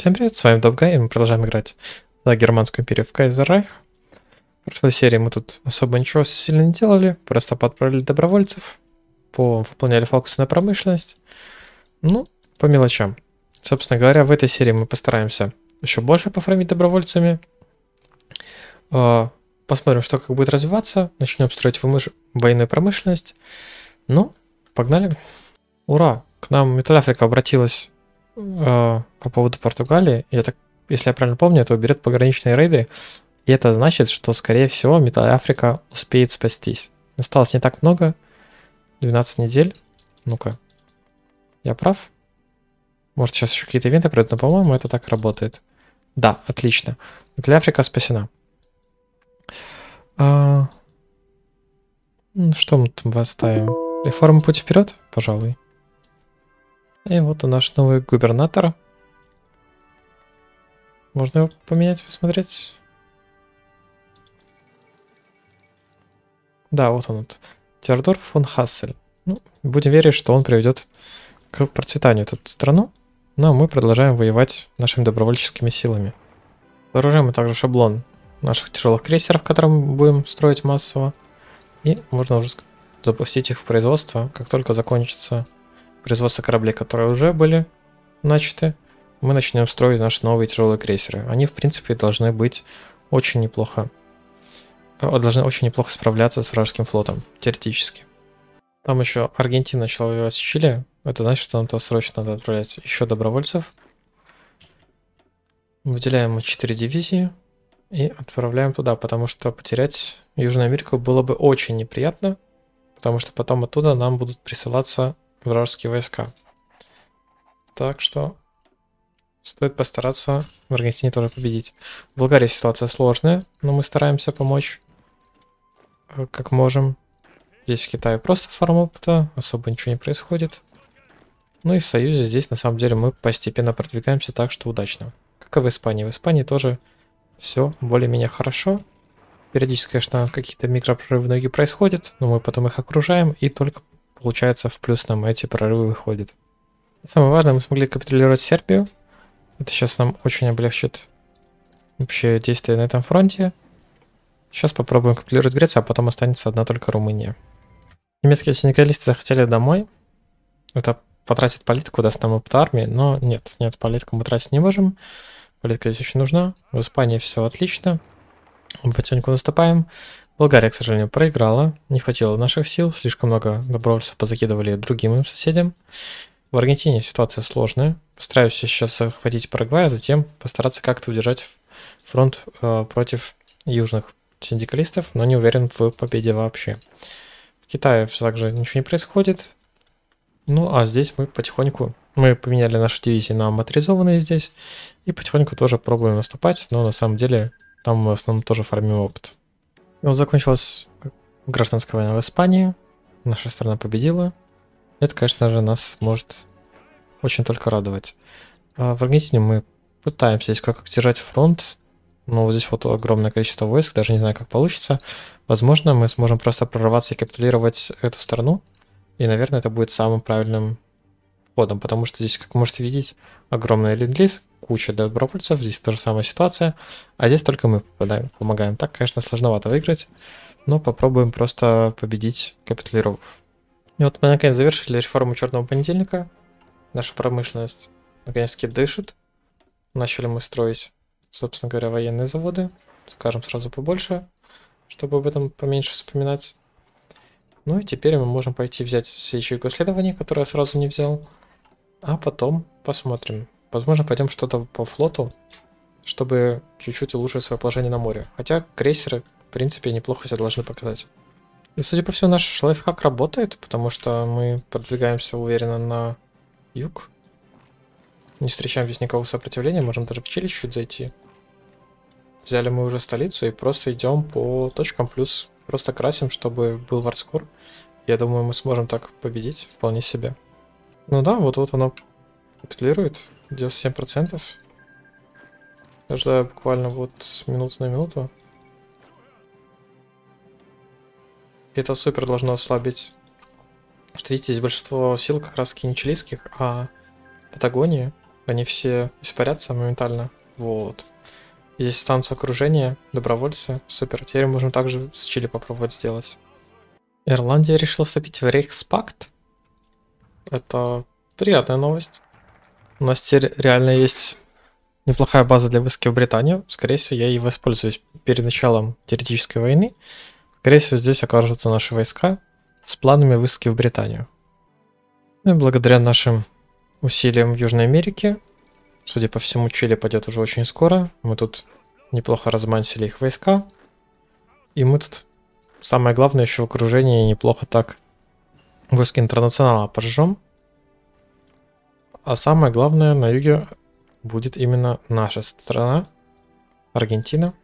Всем привет, с вами MrDobGuy, и мы продолжаем играть за Германскую империю в Кайзеррайх. В прошлой серии мы тут особо ничего сильно не делали, просто подправили добровольцев, выполняли фокусы на промышленность, ну, по мелочам. Собственно говоря, в этой серии мы постараемся еще больше пофармить добровольцами, посмотрим, что как будет развиваться, начнем строить военную промышленность. Ну, погнали. Ура, к нам Металлафрика обратилась по поводу Португалии. Если я правильно помню, то берет пограничные рейды, и это значит, что, скорее всего, Металлафрика успеет спастись. Осталось не так много, 12 недель. Ну-ка, я прав? Может, сейчас еще какие-то ивенты придут, но, по-моему, это так работает. Да, отлично. Металлафрика спасена. Что мы там оставим? Реформа «Путь вперед», пожалуй. И вот наш новый губернатор. Можно его поменять, посмотреть? Да, вот он. Вот. Теодор фон Хассель. Ну, будем верить, что он приведет к процветанию эту страну. Но мы продолжаем воевать нашими добровольческими силами. Вооружаем мы также шаблон наших тяжелых крейсеров, которые мы будем строить массово. И можно уже запустить их в производство, как только закончится производство кораблей, которые уже были начаты. Мы начнем строить наши новые тяжелые крейсеры. Они, в принципе, должны быть очень неплохо. Должны очень неплохо справляться с вражеским флотом, теоретически. Там еще Аргентина начала воевать с Чили. Это значит, что нам то срочно надо отправлять еще добровольцев. Выделяем мы 4 дивизии и отправляем туда, потому что потерять Южную Америку было бы очень неприятно, потому что потом оттуда нам будут присылаться вражеские войска. Так что стоит постараться в Аргентине тоже победить. В Болгарии ситуация сложная, но мы стараемся помочь как можем. Здесь в Китае просто фармопта, особо ничего не происходит. Ну и в Союзе здесь на самом деле мы постепенно продвигаемся, так что удачно. Как и в Испании. В Испании тоже все более-менее хорошо. Периодически, конечно, какие-то микропрорывы ноги происходят, но мы потом их окружаем, и только получается, в плюс нам эти прорывы выходят. И самое важное, мы смогли капитулировать Сербию. Это сейчас нам очень облегчит вообще действие на этом фронте. Сейчас попробуем капитулировать Грецию, а потом останется одна только Румыния. Немецкие синдикалисты захотели домой. Это потратит политику, даст нам опыт армии, но нет, политику мы тратить не можем. Политика здесь еще нужна. В Испании все отлично. Мы потихоньку наступаем. Болгария, к сожалению, проиграла. Не хватило наших сил. Слишком много добровольцев позакидывали другим им соседям. В Аргентине ситуация сложная. Постараюсь сейчас захватить Парагвай, а затем постараться как-то удержать фронт против южных синдикалистов, но не уверен в победе вообще. В Китае все так же ничего не происходит. Ну, а здесь мы потихоньку... Мы поменяли наши дивизии на моторизованные здесь. И потихоньку тоже пробуем наступать, но на самом деле... Там мы в основном тоже фармим опыт. И вот закончилась гражданская война в Испании. Наша страна победила. Это, конечно же, нас может очень только радовать. А в Аргентине мы пытаемся здесь как-то держать фронт. Но вот здесь вот огромное количество войск. Даже не знаю, как получится. Возможно, мы сможем просто прорваться и капитулировать эту страну. И, наверное, это будет самым правильным ходом. Потому что здесь, как можете видеть, огромный ленд-лиз. Куча добровольцев, здесь та же самая ситуация, а здесь только мы помогаем. Так, конечно, сложновато выиграть, но попробуем просто победить капитулировав. И вот мы наконец завершили реформу черного понедельника. Наша промышленность наконец-таки дышит. Начали мы строить, собственно говоря, военные заводы. Скажем сразу побольше, чтобы об этом поменьше вспоминать. Ну и теперь мы можем пойти взять все ячейку исследований, которые я сразу не взял, а потом посмотрим. Возможно, пойдем что-то по флоту, чтобы чуть-чуть улучшить свое положение на море. Хотя крейсеры, в принципе, неплохо себя должны показать. И, судя по всему, наш лайфхак работает, потому что мы продвигаемся уверенно на юг. Не встречаем здесь никакого сопротивления, можем даже в Чили чуть-чуть зайти. Взяли мы уже столицу и просто идем по точкам, плюс просто красим, чтобы был варскор. Я думаю, мы сможем так победить вполне себе. Ну да, вот оно капитулирует. 97%. Я ждаю буквально вот с минуты на минуту. Это супер должно ослабить. Что видите, здесь большинство сил как раз таки не чилийских, а Патагонии. они все испарятся моментально. Вот. И здесь останутся окружения, добровольцы. Супер. Теперь можно также с Чили попробовать сделать. Ирландия решила вступить в рейсхпакт. Это приятная новость. У нас теперь реально есть неплохая база для высадки в Британию. Скорее всего, я ей воспользуюсь перед началом теоретической войны. Скорее всего, здесь окажутся наши войска с планами высадки в Британию. И благодаря нашим усилиям в Южной Америке, судя по всему, Чили пойдет уже очень скоро. Мы тут неплохо размансили их войска. И мы тут, самое главное, еще в окружении неплохо так войска интернационала пожжем. А самое главное, на юге будет именно наша страна, Аргентина,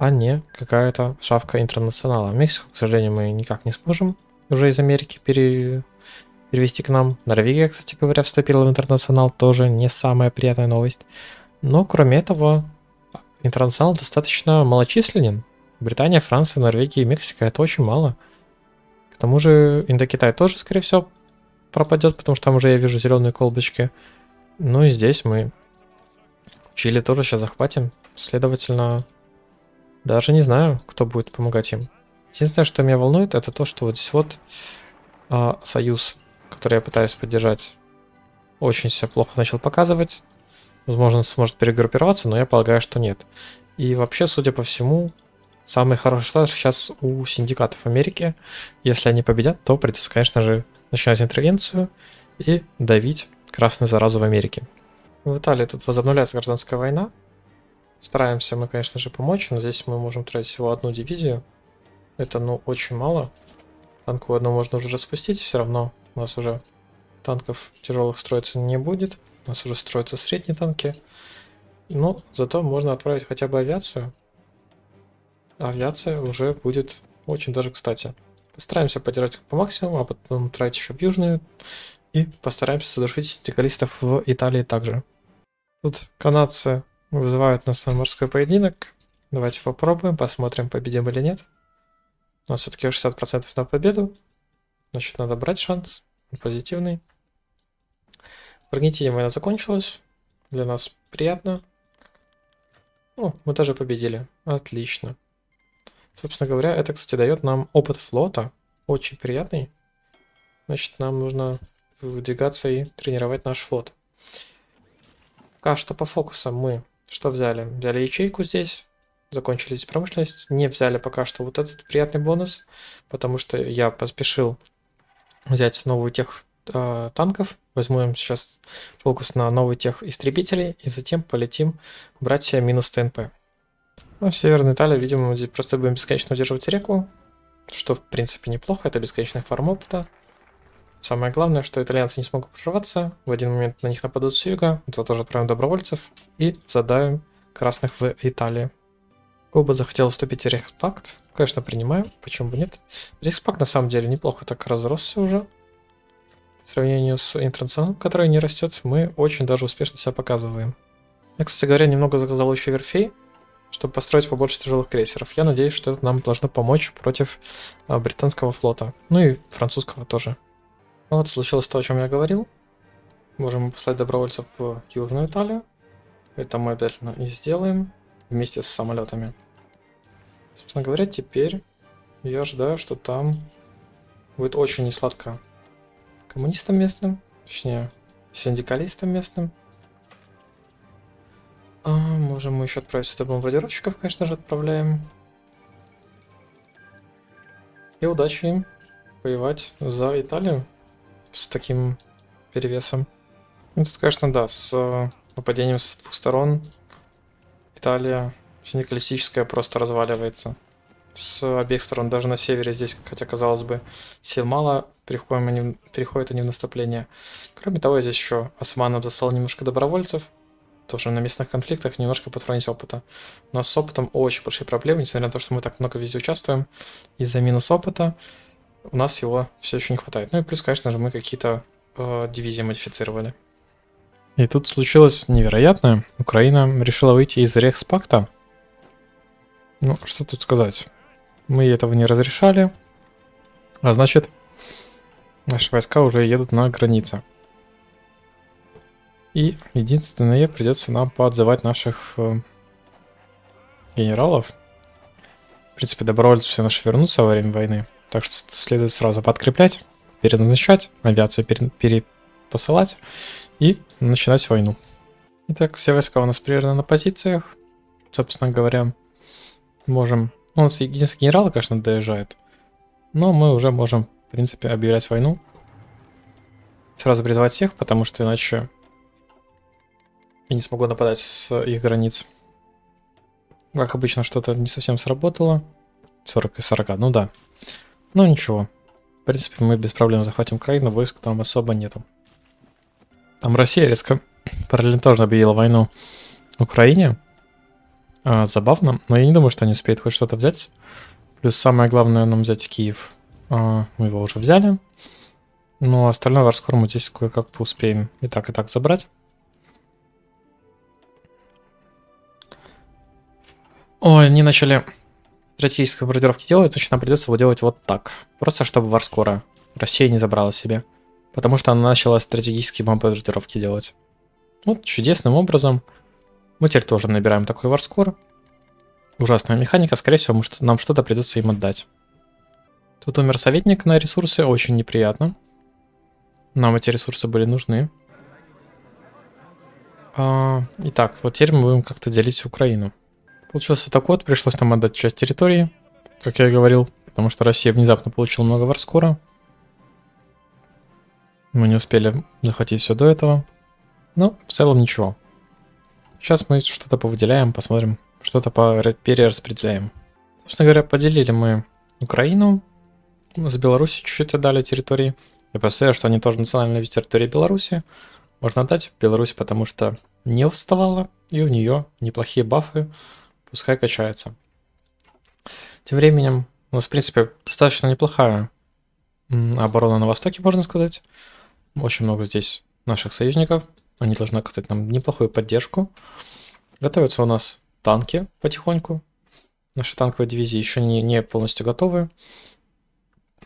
а не какая-то шавка интернационала. Мексику, к сожалению, мы никак не сможем уже из Америки перевести к нам. Норвегия, кстати говоря, вступила в интернационал, тоже не самая приятная новость. Но кроме этого, интернационал достаточно малочисленен. Британия, Франция, Норвегия и Мексика — это очень мало. К тому же Индокитай тоже, скорее всего, пропадет, потому что там уже я вижу зеленые колбочки. Ну и здесь мы Чили тоже сейчас захватим. Следовательно, даже не знаю, кто будет помогать им. Единственное, что меня волнует, это то, что вот здесь вот союз, который я пытаюсь поддержать, очень себя плохо начал показывать. Возможно, он сможет перегруппироваться, но я полагаю, что нет. И вообще, судя по всему, самый хороший шанс сейчас у синдикатов Америки. Если они победят, то придется, конечно же, начинать интервенцию и давить красную заразу в Америке. В Италии тут возобновляется гражданская война. Стараемся мы, конечно же, помочь, но здесь мы можем тратить всего одну дивизию. Это, ну, очень мало. Танковую одну можно уже распустить, все равно у нас уже танков тяжелых строиться не будет. У нас уже строятся средние танки. Но зато можно отправить хотя бы авиацию. Авиация уже будет очень даже кстати. Постараемся поддержать их по максимуму, а потом тратить еще в Южную. И постараемся задушить синдикалистов в Италии также. Тут канадцы вызывают нас на морской поединок. Давайте попробуем, посмотрим, победим или нет. У нас все-таки 60% на победу. Значит, надо брать шанс. Позитивный. В Аргентине война закончилась. Для нас приятно. О, мы тоже победили. Отлично. Собственно говоря, это, кстати, дает нам опыт флота. Очень приятный. Значит, нам нужно выдвигаться и тренировать наш флот. Пока что по фокусам мы что взяли? Взяли ячейку здесь. Закончили здесь промышленность. Не взяли пока что вот этот приятный бонус. Потому что я поспешил взять новую тех танков. Возьму им сейчас фокус на новый тех истребителей. И затем полетим брать себе минус ТНП. Ну, в Северной Италии, видимо, мы здесь просто будем бесконечно удерживать реку. Что, в принципе, неплохо. Это бесконечный фарм опыта. Самое главное, что итальянцы не смогут прорваться. В один момент на них нападут с юга. Мы тоже отправим добровольцев. И задаем красных в Италии. Куба захотела вступить в рейсхпакт. Конечно, принимаем. Почему бы нет? Рейсхпакт на самом деле неплохо так разросся уже. В сравнении с интернационалом, который не растет, мы очень даже успешно себя показываем. Я, кстати говоря, немного заказал еще верфей, чтобы построить побольше тяжелых крейсеров. Я надеюсь, что это нам должно помочь против британского флота. Ну и французского тоже. Вот, случилось то, о чем я говорил. Можем послать добровольцев в Южную Италию. Это мы обязательно и сделаем. Вместе с самолетами. Собственно говоря, теперь я ожидаю, что там будет очень несладко коммунистам местным, точнее, синдикалистам местным. А можем мы еще отправить сюда бомбардировщиков, конечно же, отправляем. И удачи им воевать за Италию с таким перевесом. Ну, тут, конечно, да, с нападением с двух сторон Италия синдикалистическая просто разваливается с обеих сторон. Даже на севере здесь, хотя, казалось бы, сил мало, переходят они в наступление. Кроме того, здесь еще османам заслал немножко добровольцев. Тоже на местных конфликтах немножко подфронить опыта. Но с опытом очень большие проблемы, несмотря на то, что мы так много везде участвуем. Из-за минус опыта у нас его все еще не хватает. Ну и плюс, конечно же, мы какие-то дивизии модифицировали. И тут случилось невероятное. Украина решила выйти из рейсхпакта. Ну, что тут сказать. Мы этого не разрешали. А значит, наши войска уже едут на границы. И единственное, придется нам поотзывать наших генералов. В принципе, добровольцы все наши вернутся во время войны. Так что следует сразу подкреплять, переназначать, авиацию перепосылать и начинать войну. Итак, все войска у нас примерно на позициях. Собственно говоря, можем... У нас единственный генерал, конечно, доезжает. Но мы уже можем, в принципе, объявлять войну. Сразу призвать всех, потому что иначе я не смогу нападать с их границ. Как обычно, что-то не совсем сработало. 40 и 40, ну да. Ну ничего. В принципе, мы без проблем захватим край, но войск там особо нету. Там Россия резко параллельно тоже объявила войну Украине. Забавно, но я не думаю, что они успеют хоть что-то взять. Плюс самое главное нам взять Киев. Мы его уже взяли. Но остальное Варскор мы здесь кое-как-то успеем и так забрать. Ой, они начали стратегические бомбардировки делать, значит нам придется его делать вот так. Просто чтобы Варскора Россия не забрала себе. Потому что она начала стратегические бомбардировки делать. Вот чудесным образом. Мы теперь тоже набираем такой Варскор. Ужасная механика, скорее всего нам что-то придется им отдать. Тут умер советник на ресурсы, очень неприятно. Нам эти ресурсы были нужны. Итак, вот теперь мы будем как-то делить Украину. Получилось вот так вот, пришлось нам отдать часть территории, как я и говорил, потому что Россия внезапно получила много Варскора. Мы не успели захватить все до этого. Но в целом ничего. Сейчас мы что-то повыделяем, посмотрим, что-то перераспределяем. Собственно говоря, поделили мы Украину. С Беларуси чуть-чуть отдали территории. Я представляю, что они тоже национальные территории Беларуси. Можно отдать Беларусь, потому что не вставала, и у нее неплохие бафы, пускай качается. Тем временем у нас, в принципе, достаточно неплохая оборона на востоке, можно сказать. Очень много здесь наших союзников. Они должны оказать нам неплохую поддержку. Готовятся у нас танки потихоньку. Наши танковые дивизии еще не полностью готовы.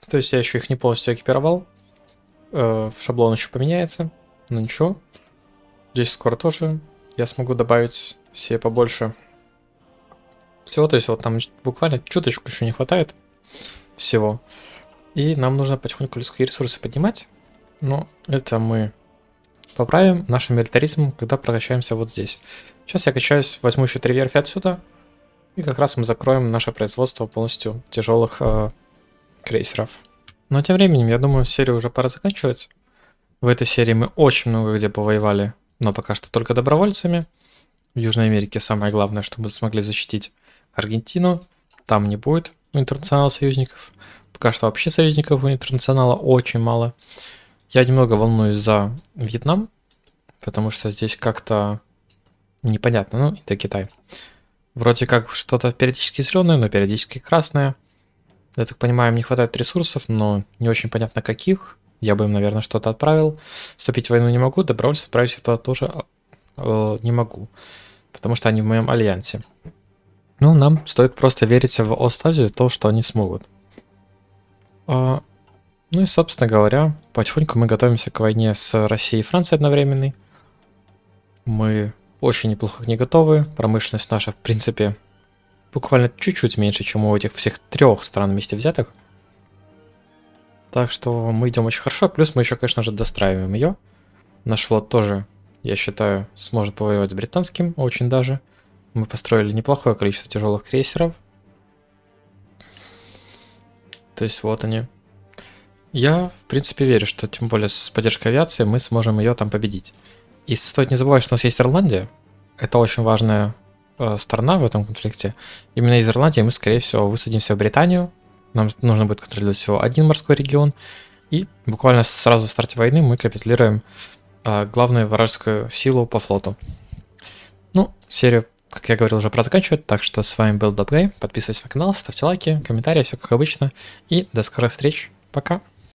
То есть я еще их не полностью экипировал. Шаблон еще поменяется, но ничего. Здесь скоро тоже я смогу добавить все побольше всего. То есть вот там буквально чуточку еще не хватает всего. И нам нужно потихоньку людские ресурсы поднимать. Но это мы поправим наш милитаризм, когда прокачаемся вот здесь. Сейчас я качаюсь, возьму еще 3 верфи отсюда. И как раз мы закроем наше производство полностью тяжелых крейсеров. Но тем временем, я думаю, серию уже пора заканчивать. В этой серии мы очень много где повоевали, но пока что только добровольцами. В Южной Америке самое главное, что мы смогли защитить Аргентину. Там не будет у Интернационала союзников. Пока что вообще союзников у Интернационала очень мало. Я немного волнуюсь за Вьетнам, потому что здесь как-то непонятно. Ну, это Китай. Вроде как что-то периодически зеленое, но периодически красное. Я так понимаю, им не хватает ресурсов, но не очень понятно каких. Я бы им, наверное, что-то отправил. Вступить в войну не могу, добровольцев отправить туда тоже не могу. Потому что они в моем альянсе. Ну, нам стоит просто верить в Остазию, то, что они смогут. Ну и, собственно говоря, потихоньку мы готовимся к войне с Россией и Францией одновременной. Мы очень неплохо к ней готовы. Промышленность наша, в принципе... буквально чуть-чуть меньше, чем у этих всех 3 стран вместе взятых. Так что мы идем очень хорошо. Плюс мы еще, конечно же, достраиваем ее. Наш флот тоже, я считаю, сможет повоевать с британским. Очень даже. Мы построили неплохое количество тяжелых крейсеров. То есть вот они. Я, в принципе, верю, что тем более с поддержкой авиации мы сможем ее там победить. И стоит не забывать, что у нас есть Ирландия. Это очень важная страна в этом конфликте. Именно из Ирландии мы, скорее всего, высадимся в Британию. Нам нужно будет контролировать всего один морской регион. И буквально сразу в старте войны мы капитулируем главную вражескую силу по флоту. Ну, серию, как я говорил, уже пора заканчивать. Так что с вами был MrDobGuy. Подписывайтесь на канал, ставьте лайки, комментарии, все как обычно. И до скорых встреч. Пока.